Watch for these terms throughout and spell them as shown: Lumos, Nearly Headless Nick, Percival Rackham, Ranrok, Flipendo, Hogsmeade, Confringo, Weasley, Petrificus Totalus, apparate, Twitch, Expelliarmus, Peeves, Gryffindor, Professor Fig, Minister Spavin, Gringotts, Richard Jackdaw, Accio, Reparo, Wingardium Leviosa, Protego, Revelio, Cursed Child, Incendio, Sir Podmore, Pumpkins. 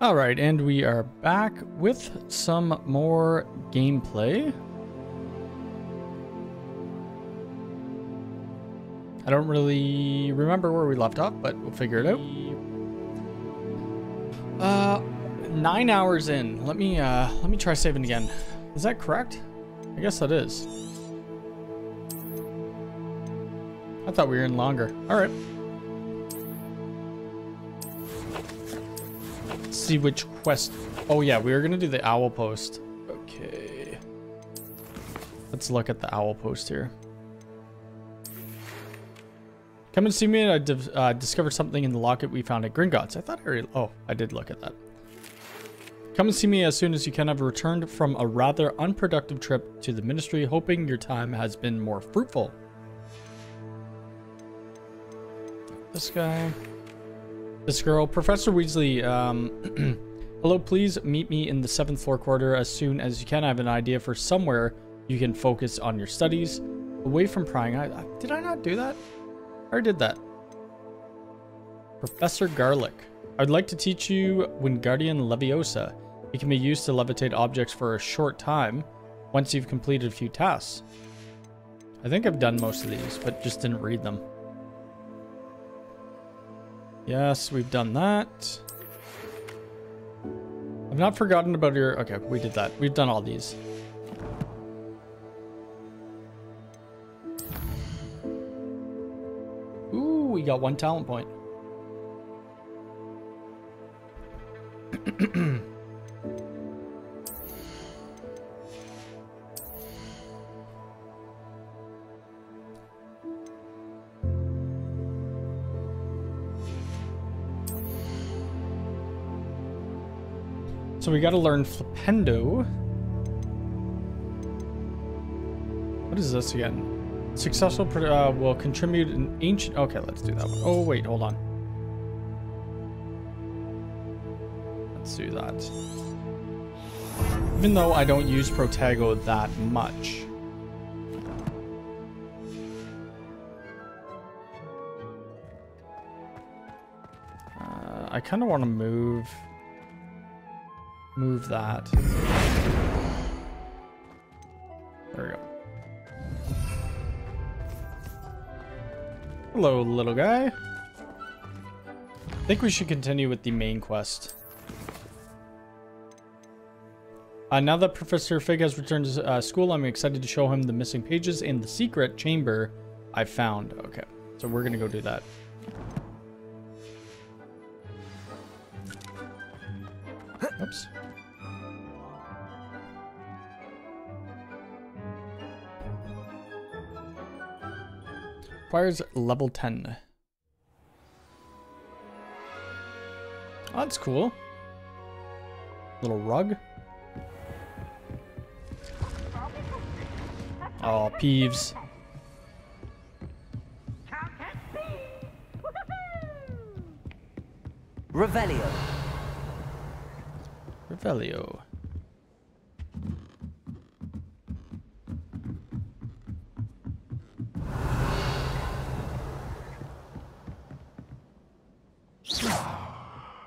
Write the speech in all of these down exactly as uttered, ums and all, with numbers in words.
All right, and we are back with some more gameplay. I don't really remember where we left off, but we'll figure it out. Uh, nine hours in. Let me uh, let me try saving again. Is that correct? I guess that is. I thought we were in longer. All right. Let's see which quest. Oh yeah, we were gonna do the owl post. Okay. Let's look at the owl post here. Come and see me, and I div uh, discovered something in the locket we found at Gringotts. I thought I already... Oh, I did look at that. Come and see me as soon as you can. I've returned from a rather unproductive trip to the ministry, hoping your time has been more fruitful. This guy. This girl. Professor Weasley, um... Hello, please meet me in the seventh floor corridor as soon as you can. I have an idea for somewhere you can focus on your studies. Away from prying. I, I, did I not do that? I did that. Professor Garlic. I'd like to teach you Wingardium Leviosa. It can be used to levitate objects for a short time once you've completed a few tasks. I think I've done most of these, but just didn't read them. Yes, we've done that. I've not forgotten about your... Okay, we did that. We've done all these. We got one talent point. So we got to learn Flipendo. What is this again? Successful uh, will contribute an ancient... Okay, let's do that one. Oh, wait, hold on. Let's do that. Even though I don't use Protego that much. Uh, I kind of want to move... Move that. There we go. Hello, little guy. I think we should continue with the main quest. Uh, now that Professor Fig has returned to uh, school, I'm excited to show him the missing pages and the secret chamber I found. Okay, so we're gonna go do that. Oops. Requires level ten. Oh, that's cool. Little rug. Oh, Peeves. Revelio. Revelio.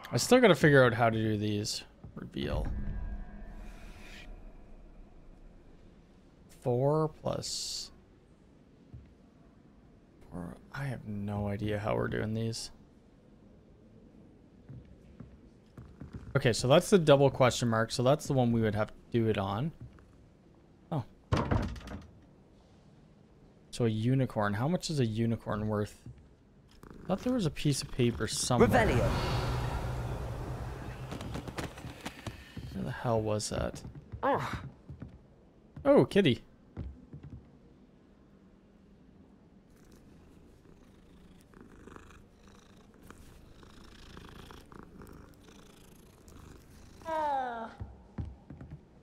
I still gotta figure out how to do these. Reveal. Four plus... Four. I have no idea how we're doing these. Okay, so that's the double question mark. So that's the one we would have to do it on. Oh. So a unicorn. How much is a unicorn worth? I thought there was a piece of paper somewhere. Revelio. The hell was that? Oh, oh kitty. Oh.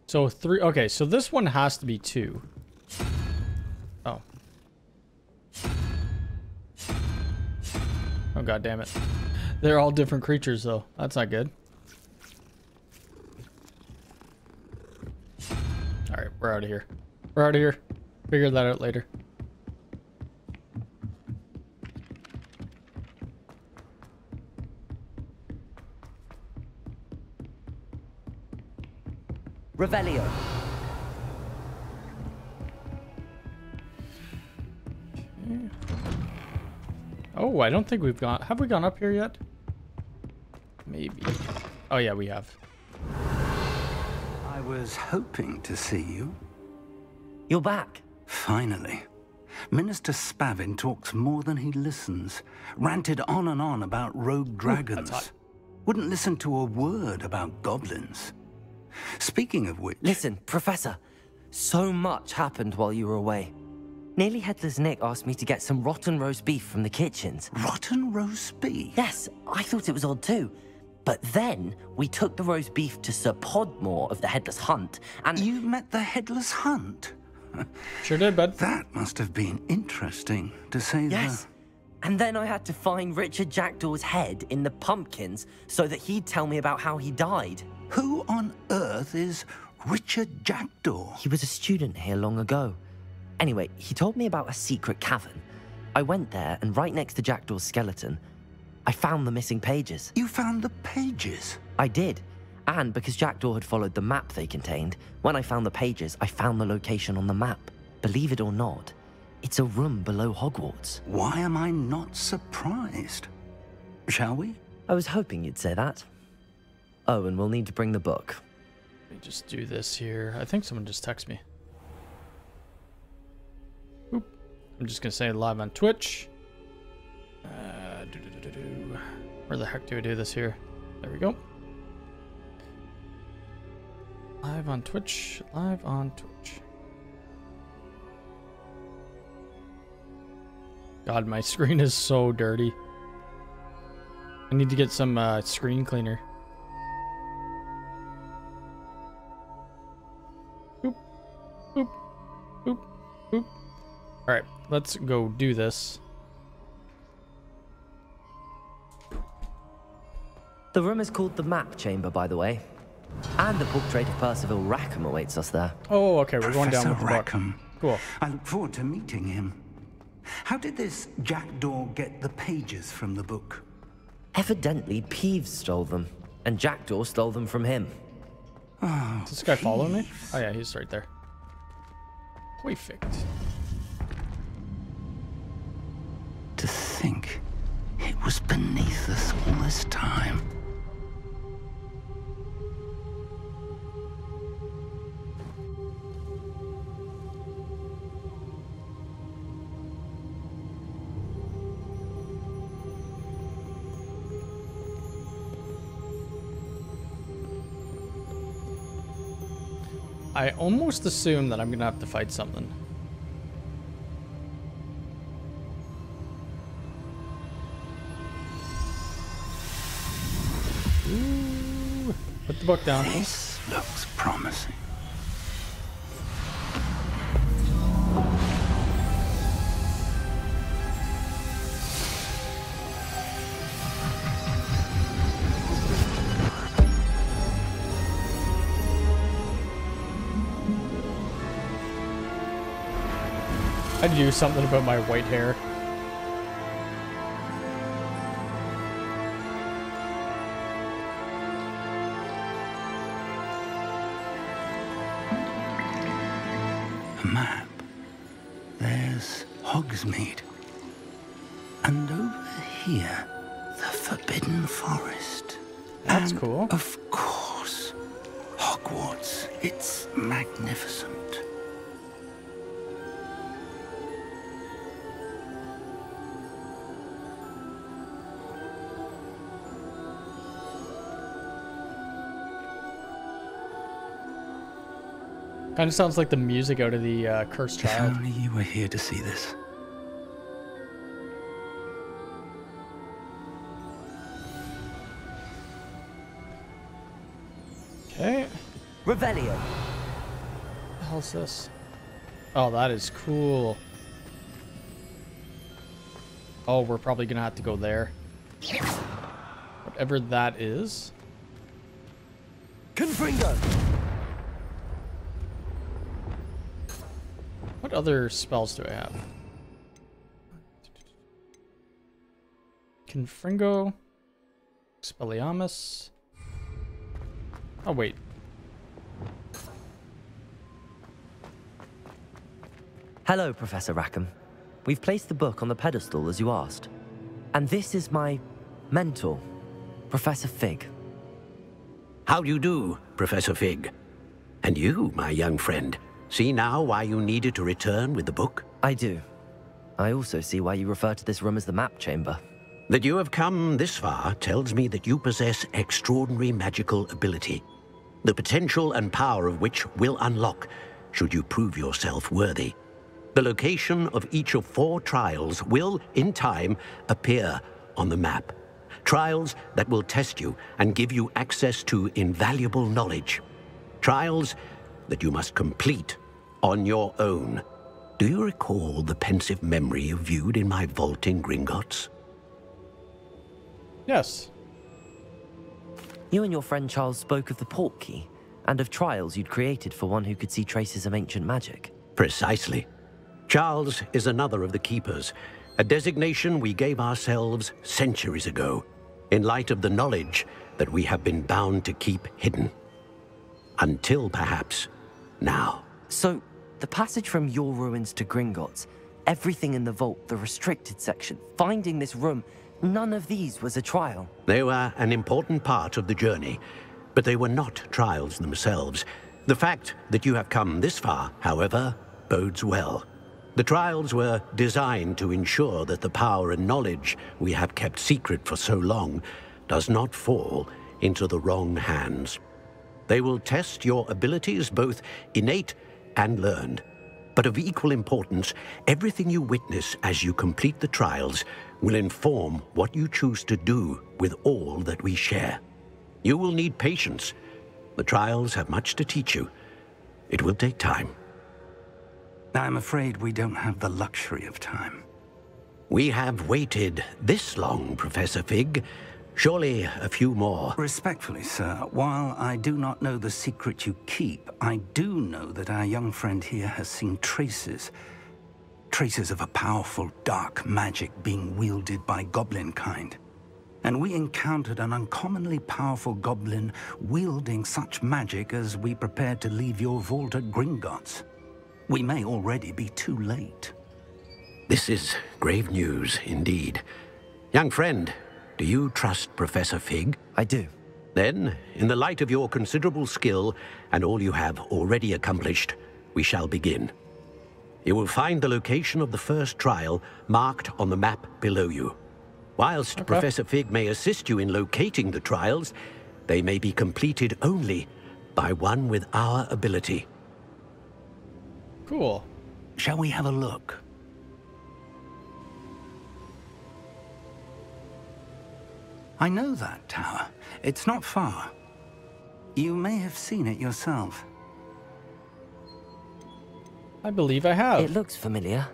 So three. Okay, so this one has to be two. Oh. Oh, God damn it. They're all different creatures, though. That's not good. We're out of here. We're out of here. Figure that out later. Revelio. Oh, I don't think we've gone. Have we gone up here yet? Maybe. Oh yeah, we have. I was hoping to see you. You're back. Finally. Minister Spavin talks more than he listens. Ranted on and on about rogue dragons. Ooh, wouldn't listen to a word about goblins. Speaking of which... Listen, Professor. So much happened while you were away. Nearly Headless Nick asked me to get some rotten roast beef from the kitchens. Rotten roast beef? Yes, I thought it was odd too. But then we took the roast beef to Sir Podmore of the Headless Hunt and... You met the Headless Hunt? Sure did, bud. That must have been interesting, to say the... Yes, and then I had to find Richard Jackdaw's head in the Pumpkins so that he'd tell me about how he died. Who on earth is Richard Jackdaw? He was a student here long ago. Anyway, he told me about a secret cavern. I went there, and right next to Jackdaw's skeleton, I found the missing pages. You found the pages? I did. And because Jackdaw had followed the map they contained, when I found the pages, I found the location on the map. Believe it or not, it's a room below Hogwarts. Why am I not surprised? Shall we? I was hoping you'd say that. Oh, and we'll need to bring the book. Let me just do this here. I think someone just texted me. Oop. I'm just going to say live on Twitch. Uh, doo -doo -doo -doo -doo. Where the heck do I do this here? There we go. Live on Twitch. Live on Twitch. God, my screen is so dirty. I need to get some uh, screen cleaner. Boop, boop, boop, boop. All right, let's go do this. The room is called the Map Chamber, by the way. And the book trade of Percival Rackham awaits us there. Oh, okay, we're going down with the book. Cool. I look forward to meeting him. How did this Jackdaw get the pages from the book? Evidently, Peeves stole them, and Jackdaw stole them from him. Oh, does this guy follow me? Oh yeah, he's right there. Perfect. To think, it was beneath us all this time. I almost assume that I'm gonna have to fight something. Ooh, put the book down. This looks promising. I do something about my white hair. A map. There's Hogsmeade. And over here, the Forbidden Forest. That's and cool. Of course, Hogwarts. It's magnificent. Kind of sounds like the music out of the uh, Cursed Child. If only you were here to see this. Okay. Revelio. What the hell's this? Oh, that is cool. Oh, we're probably gonna have to go there. Whatever that is. Confringo. What other spells do I have? Confringo, Expelliarmus. Oh wait, Hello, Professor Rackham. We've placed the book on the pedestal as you asked. And this is my mentor, Professor Fig. How do you do, Professor Fig? And you, my young friend, see now why you needed to return with the book? I do. I also see why you refer to this room as the map chamber. That you have come this far tells me that you possess extraordinary magical ability, the potential and power of which will unlock, should you prove yourself worthy. The location of each of four trials will, in time, appear on the map. Trials that will test you and give you access to invaluable knowledge. Trials that you must complete on your own. Do you recall the pensive memory you viewed in my vault in Gringotts? Yes. You and your friend Charles spoke of the portkey and of trials you'd created for one who could see traces of ancient magic. Precisely. Charles is another of the keepers, a designation we gave ourselves centuries ago in light of the knowledge that we have been bound to keep hidden. Until perhaps now. So, the passage from your ruins to Gringotts, everything in the vault, the restricted section, finding this room, none of these was a trial. They were an important part of the journey, but they were not trials themselves. The fact that you have come this far, however, bodes well. The trials were designed to ensure that the power and knowledge we have kept secret for so long does not fall into the wrong hands. They will test your abilities, both innate and learned. But of equal importance, everything you witness as you complete the trials will inform what you choose to do with all that we share. You will need patience. The trials have much to teach you. It will take time. I'm afraid we don't have the luxury of time. We have waited this long, Professor Fig. Surely a few more. Respectfully, sir, while I do not know the secret you keep, I do know that our young friend here has seen traces. Traces of a powerful dark magic being wielded by goblin kind. And we encountered an uncommonly powerful goblin wielding such magic as we prepared to leave your vault at Gringotts. We may already be too late. This is grave news indeed. Young friend, do you trust Professor Fig? I do. Then, in the light of your considerable skill and all you have already accomplished, we shall begin. You will find the location of the first trial marked on the map below you. Whilst okay. Professor Fig may assist you in locating the trials, they may be completed only by one with our ability. Cool. Shall we have a look? I know that tower. It's not far. You may have seen it yourself. I believe I have. It looks familiar.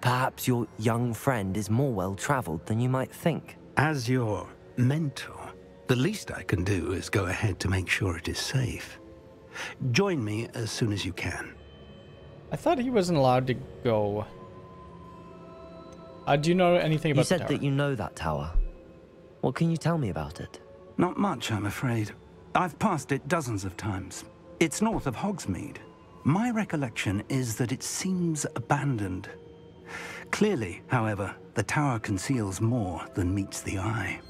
Perhaps your young friend is more well-traveled than you might think. As your mentor, the least I can do is go ahead to make sure it is safe. Join me as soon as you can. I thought he wasn't allowed to go. I do know anything about the tower. You said that you know that tower. What can you tell me about it? Not much, I'm afraid. I've passed it dozens of times. It's north of Hogsmeade. My recollection is that it seems abandoned. Clearly, however, the tower conceals more than meets the eye.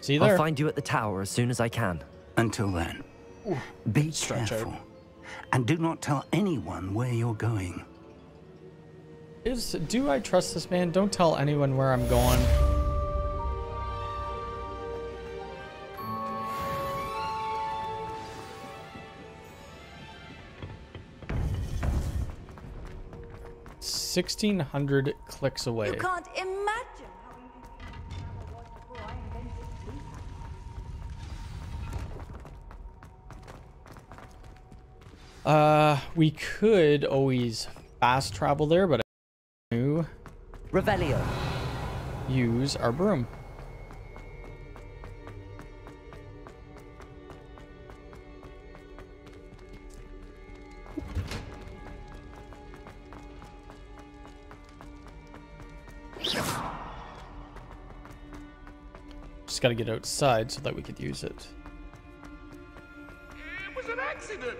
See you there. I'll find you at the tower as soon as I can. Until then, Ooh, be careful. Out. And do not tell anyone where you're going. Is do I trust this man? Don't tell anyone where I'm going. Sixteen hundred clicks away. You can't imagine. Uh, we could always fast travel there, but I do Revelio. Use our broom. Just gotta get outside so that we could use it. It was an accident.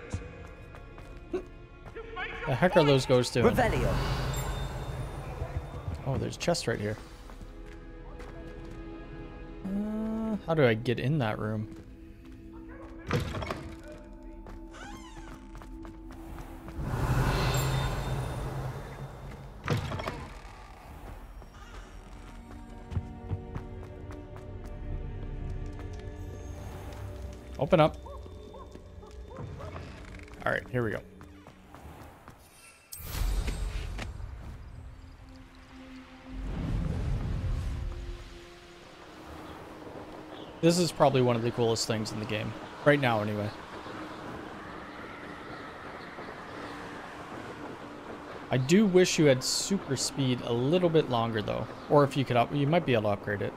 The heck are those ghosts doing? Revelio. Oh, there's a chest right here. Uh, how do I get in that room? Open up. All right, here we go. This is probably one of the coolest things in the game. Right now, anyway. I do wish you had super speed a little bit longer, though. Or if you could up, you might be able to upgrade it.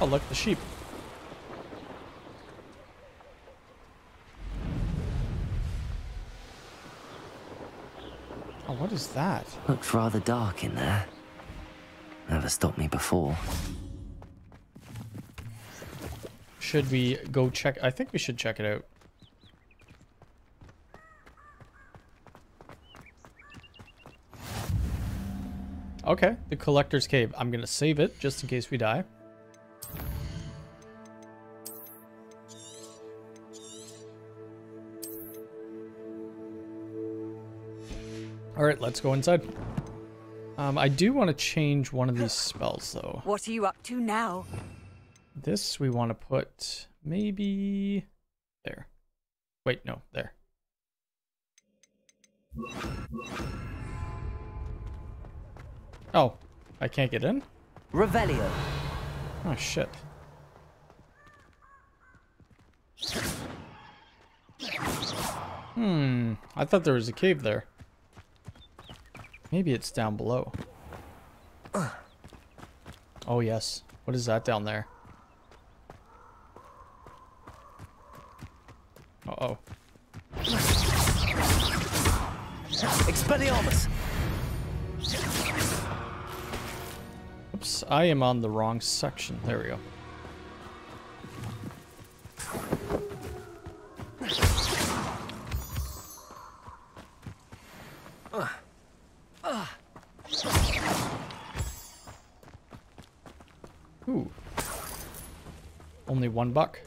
Oh, look, the sheep. Oh, what is that? Looked rather dark in there. Never stopped me before. Should we go check? I think we should check it out. Okay, the collector's cave. I'm gonna save it just in case we die. All right, let's go inside. Um, I do want to change one of these spells, though. What are you up to now? This we want to put maybe there. Wait, no, there. Oh, I can't get in? Revelio. Oh, shit. Hmm, I thought there was a cave there. Maybe it's down below. Oh, yes. What is that down there? Uh-oh. Expelliarmus! Oops, I am on the wrong section. There we go. One buck.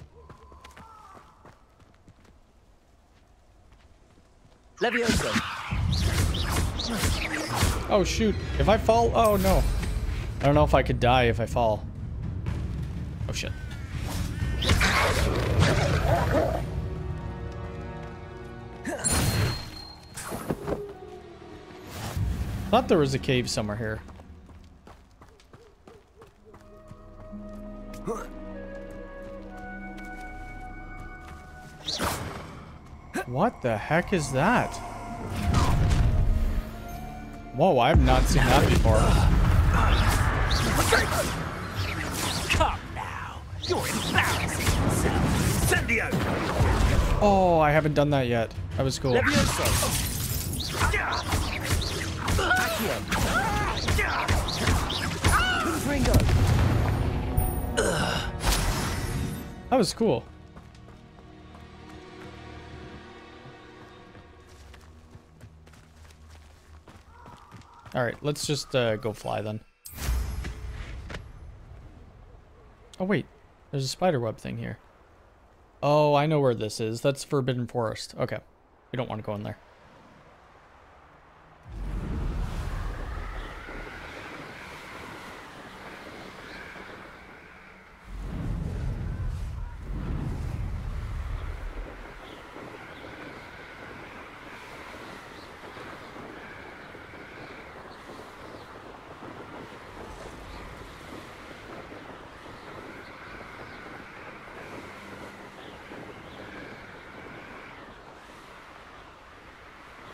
Leviosa. Oh shoot! If I fall, oh no! I don't know if I could die if I fall. Oh shit! Thought there was a cave somewhere here. What the heck is that? Whoa, I've not seen that before. Come now. You're embarrassing yourself. Incendio. Oh, I haven't done that yet. That was cool. That was cool. All right, let's just uh, go fly then. Oh wait, there's a spiderweb thing here. Oh, I know where this is. That's Forbidden Forest. Okay, we don't want to go in there.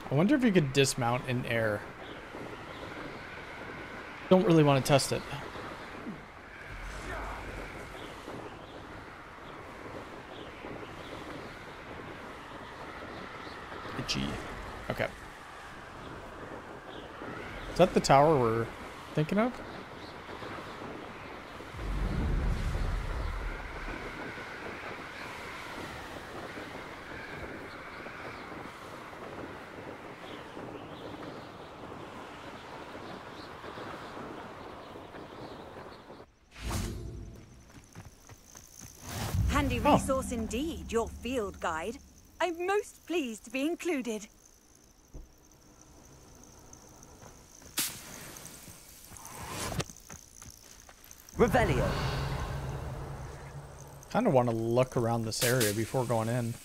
I wonder if you could dismount in air. Don't really want to test it. Itchy. Okay. Is that the tower we're thinking of? handy resource oh. indeed, your field guide. I'm most pleased to be included. Revelio. Kind of want to look around this area before going in.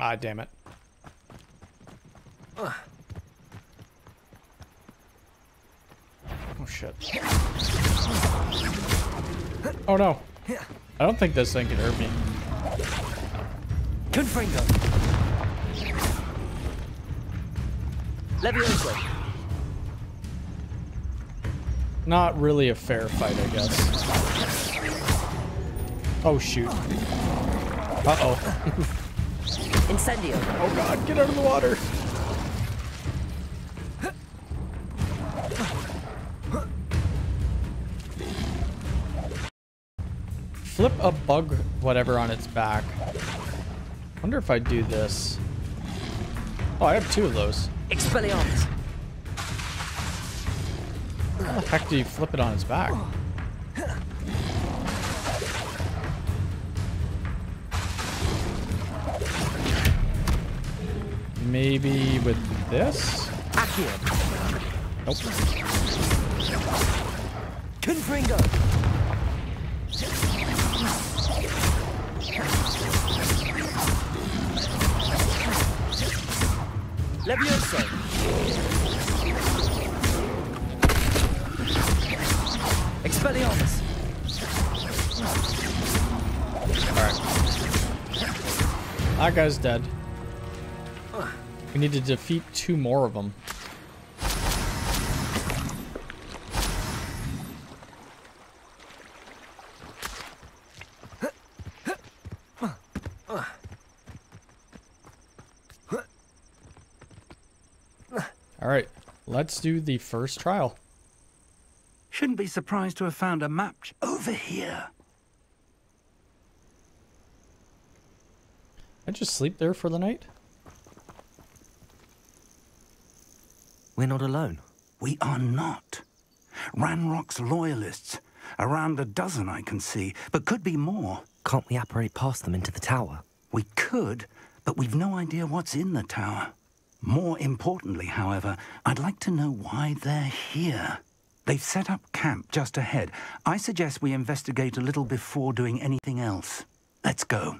Ah, damn it. Oh, shit. Oh, no. I don't think this thing can hurt me. Confringo. Leviosa. Not really a fair fight, I guess. Oh, shoot. Uh-oh. Incendio. Oh god, get out of the water. Flip a bug whatever on its back. Wonder if I do this. Oh, I have two of those. Expelliarmus. How the heck do you flip it on its back? Maybe with this? Accurate. Nope. Confringo. Leviosa. Expelliarmus. Alright. That guy's dead. We need to defeat two more of them. All right, let's do the first trial. Shouldn't be surprised to have found a map over here. I just sleep there for the night. We're not alone. We are not. Ranrok's loyalists. Around a dozen, I can see, but could be more. Can't we apparate past them into the tower? We could, but we've no idea what's in the tower. More importantly, however, I'd like to know why they're here. They've set up camp just ahead. I suggest we investigate a little before doing anything else. Let's go.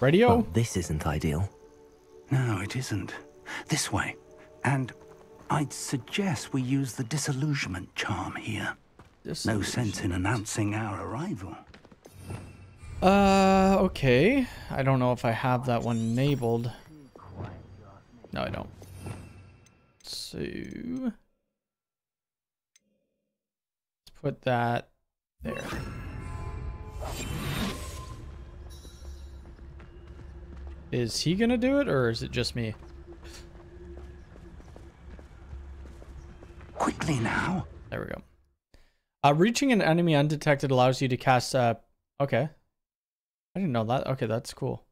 Radio? Well, this isn't ideal. No, it isn't. This way, and I'd suggest we use the disillusionment charm here. No sense in announcing our arrival. Uh, okay. I don't know if I have that one enabled. No, I don't. So, let's put that there. Is he gonna do it, or is it just me? Quickly now. There we go. Uh, reaching an enemy undetected allows you to cast. Uh, okay. I didn't know that. Okay, that's cool.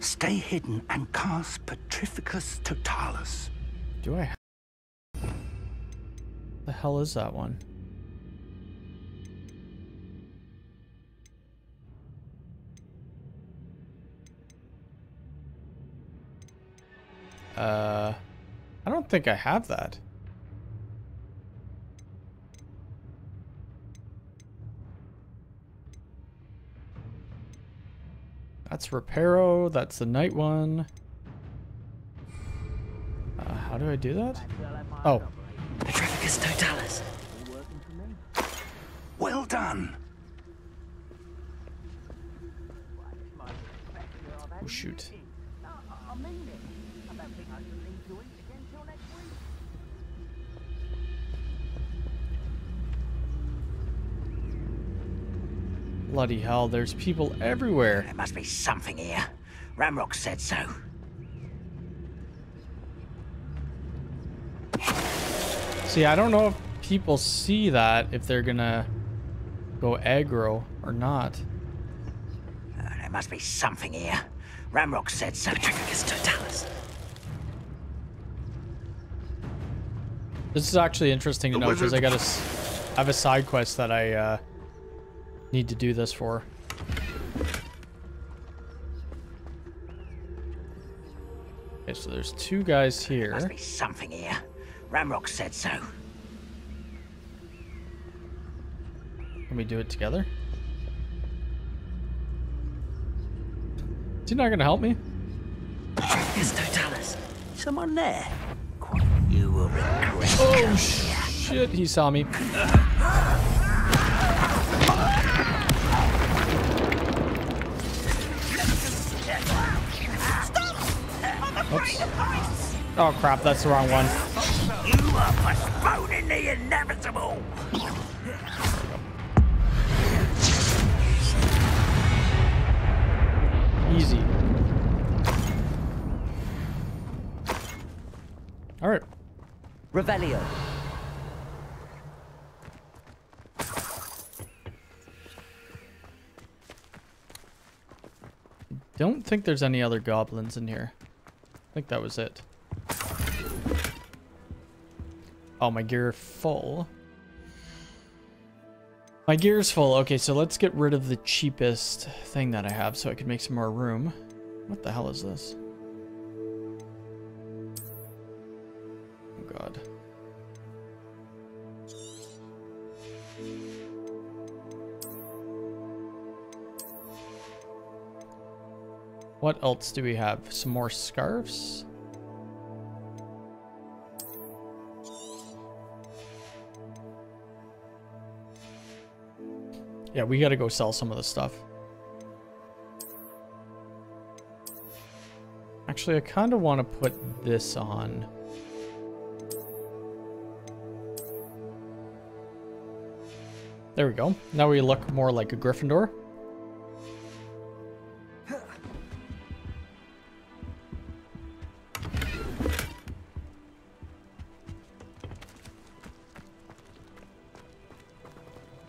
Stay hidden and cast Petrificus Totalus. Do I? What the hell is that one? Uh, I don't think I have that. That's Reparo. That's the night one. Uh, how do I do that? Oh. Petrificus Totalus. Well done. Oh, shoot. Bloody hell, there's people everywhere. There must be something here. Ranrok said so. See, I don't know if people see that if they're gonna go aggro or not. Uh, there must be something here. Ranrok said so. Petrificus Totalus. This is actually interesting to know because I gotta I have a side quest that I uh, need to do this for. Okay, so there's two guys here. Must be something here. Ranrok said so. Can we do it together? Is he not gonna help me? Yes, Totalus. Someone there. You will regret. Oh shit! He saw me. Oops. Oh crap! That's the wrong one. You are postponing the inevitable. Easy. All right. Revelio. Don't think there's any other goblins in here. I think that was it. Oh, my gear full. My gear's full. Okay, so let's get rid of the cheapest thing that I have so I can make some more room. What the hell is this? Oh, God. What else do we have? Some more scarves? Yeah, we gotta go sell some of the stuff. Actually, I kinda wanna put this on. There we go. Now we look more like a Gryffindor.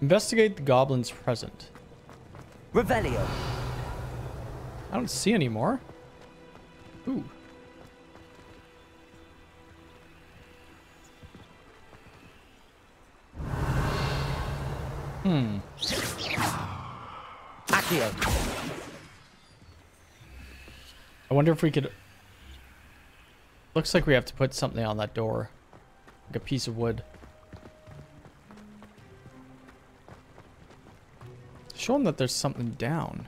Investigate the goblins present. Revelio. I don't see any more. Ooh. Hmm. Accio. I wonder if we could. Looks like we have to put something on that door, like a piece of wood. Show them that there's something down.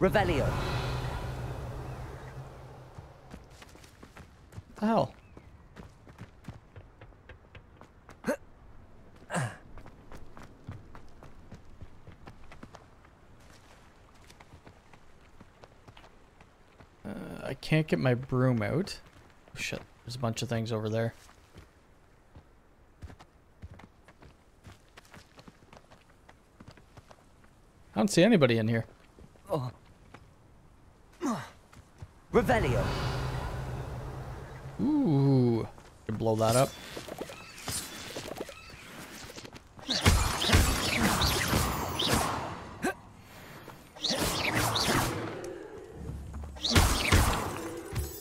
Revelio. What the hell? Uh, I can't get my broom out. Oh, shit, there's a bunch of things over there. I don't see anybody in here. Oh. Revelio. Ooh. Could blow that up.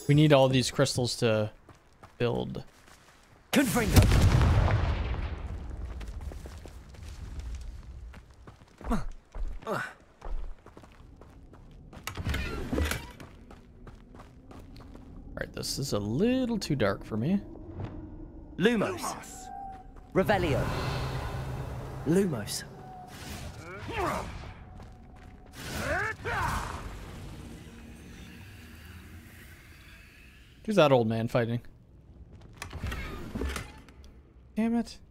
We need all these crystals to build. Confringo. This is a little too dark for me. Lumos. Revelio. Lumos. Who's that old man fighting? Damn it.